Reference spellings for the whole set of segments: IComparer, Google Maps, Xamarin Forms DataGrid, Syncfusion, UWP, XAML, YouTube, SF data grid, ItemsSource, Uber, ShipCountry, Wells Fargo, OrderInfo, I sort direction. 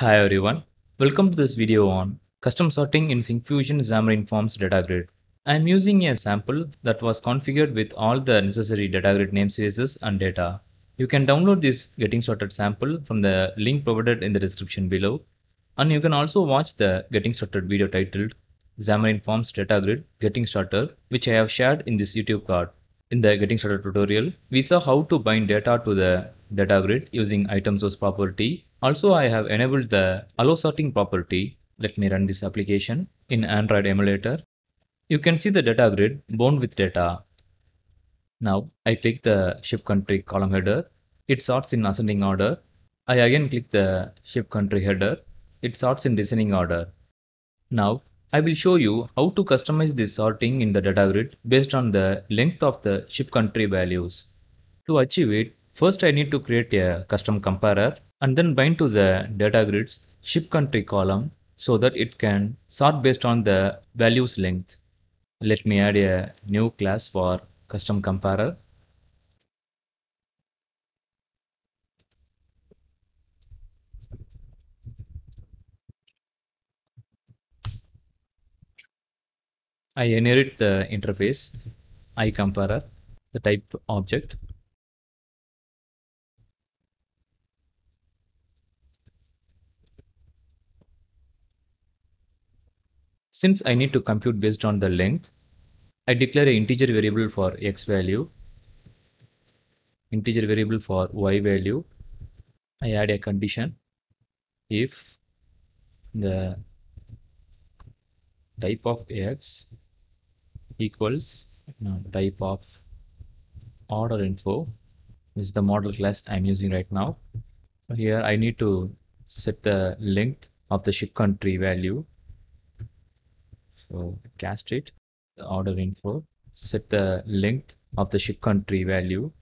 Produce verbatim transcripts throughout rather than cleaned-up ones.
Hi everyone, welcome to this video on custom sorting in Syncfusion Xamarin Forms DataGrid. I am using a sample that was configured with all the necessary DataGrid namespaces and data. You can download this Getting Started sample from the link provided in the description below, and you can also watch the Getting Started video titled Xamarin Forms DataGrid Getting Started, which I have shared in this YouTube card. In the Getting Started tutorial, we saw how to bind data to the data grid using ItemsSource property. Also, I have enabled the allow sorting property. Let me run this application in Android emulator. You can see the data grid bound with data. Now, I click the ship country column header. It sorts in ascending order. I again click the ship country header. It sorts in descending order. Now, I will show you how to customize this sorting in the data grid based on the length of the ship country values. To achieve it, first I need to create a custom comparer and then bind to the data grid's ship country column so that it can sort based on the values length. Let me add a new class for custom comparer. I inherit the interface IComparer, the type object. Since I need to compute based on the length, I declare an integer variable for x value, integer variable for y value. I add a condition if the type of x equals no, type of order info. This is the model class I'm using right now. So here I need to set the length of the ship country value. So cast it, the order info, set the length of the ship country value.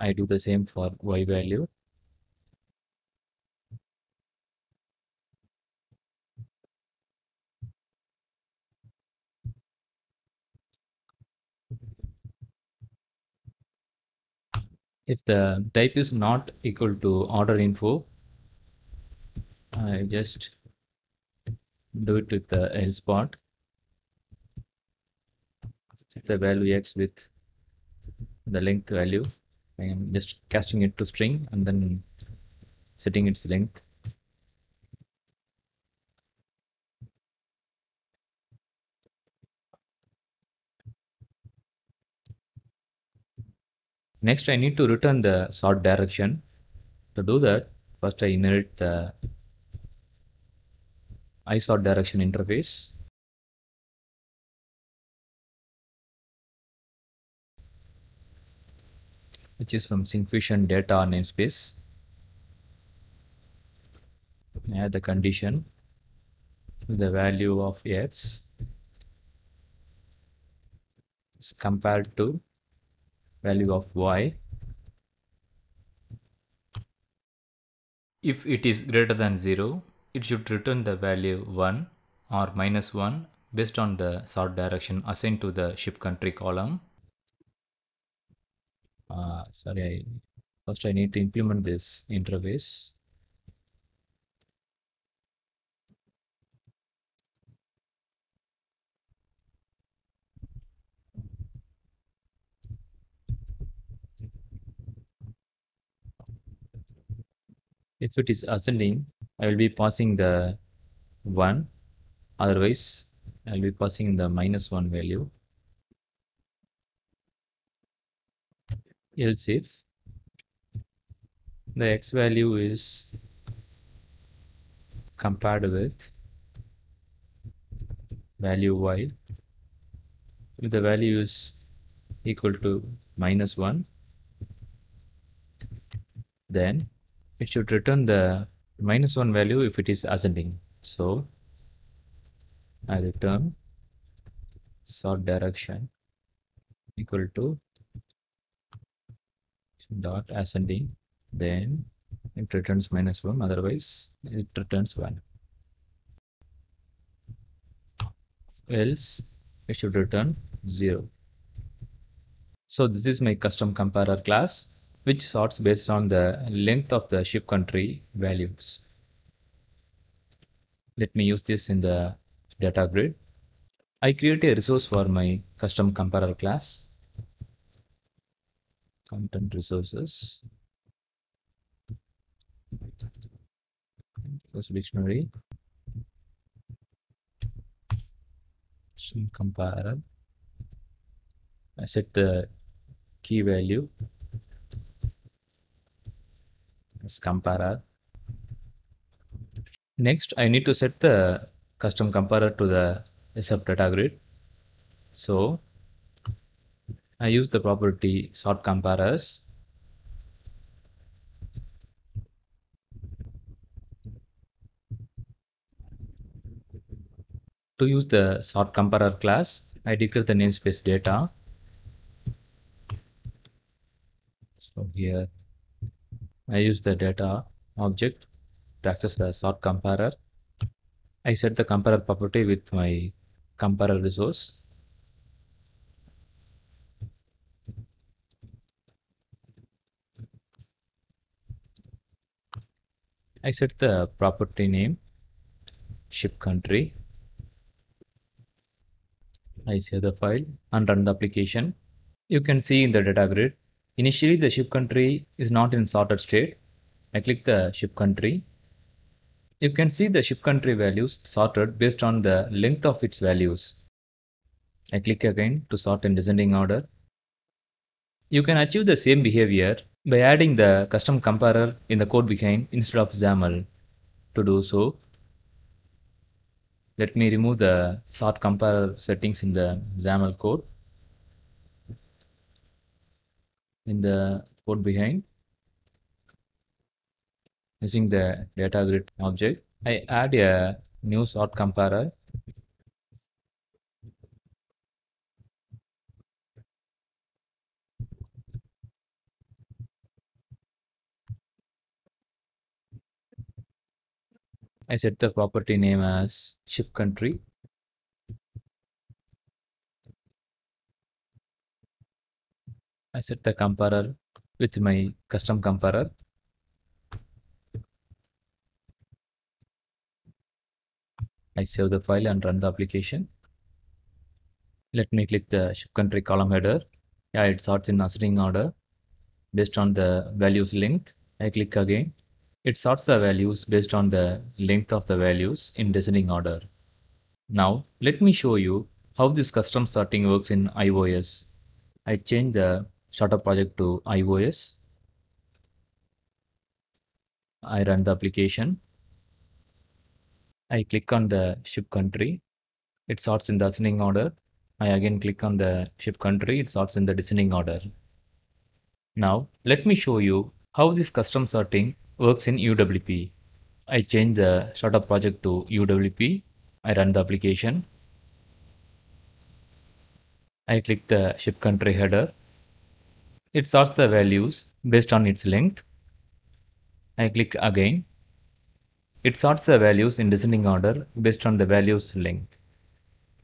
I do the same for y value. If the type is not equal to order info, I just do it with the else part. Set the value x with the length value. I am just casting it to string and then setting its length. Next, I need to return the sort direction. To do that, first I inherit the I sort direction interface. Which is from Syncfusion data namespace. Add the condition with the value of x is compared to value of y. If it is greater than zero, it should return the value one or minus one based on the sort direction assigned to the ship country column. Uh, sorry, I, first I need to implement this interface. If it is ascending, I will be passing the one, otherwise I will be passing the minus one value. Else if the x value is compared with value y, if the value is equal to minus one, then it should return the minus one value if it is ascending. So I return sort direction equal to dot ascending, then it returns minus one, otherwise it returns one. Else it should return zero. So this is my custom comparer class. which sorts based on the length of the ship country values. Let me use this in the data grid. I create a resource for my custom comparer class. Content resources. Resource dictionary. Syncfusion. I set the key value as comparer. Next, I need to set the custom comparer to the S F data grid. So I use the property sort comparers. To use the sort comparer class, I declare the namespace data. So here I use the data object to access the sort comparer. I set the comparer property with my comparer resource. I set the property name ship country. I save the file and run the application. You can see in the data grid, initially the ship country is not in sorted state. I click the ship country. You can see the ship country values sorted based on the length of its values. I click again to sort in descending order. You can achieve the same behavior by adding the custom comparer in the code behind instead of XAML. To do so, let me remove the sort comparer settings in the XAML code. In the code behind, using the data grid object, I add a new sort comparer. I set the property name as ship country. I set the comparer with my custom comparer. I save the file and run the application. Let me click the ship country column header. Yeah, it sorts in ascending order based on the values length. I click again. It sorts the values based on the length of the values in descending order. Now, let me show you how this custom sorting works in iOS. I change the starter project to iOS. I run the application. I click on the ship country. It sorts in the ascending order. I again click on the ship country. It sorts in the descending order. Now, let me show you how this custom sorting works in U W P. I change the startup project to U W P. I run the application. I click the ship country header. It sorts the values based on its length. I click again. It sorts the values in descending order based on the values length.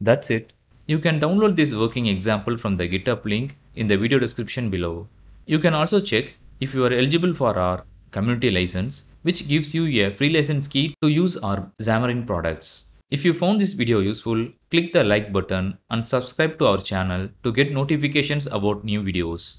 That's it. You can download this working example from the GitHub link in the video description below. You can also check if you are eligible for our community license, which gives you a free license key to use our Xamarin products. If you found this video useful, click the like button and subscribe to our channel to get notifications about new videos.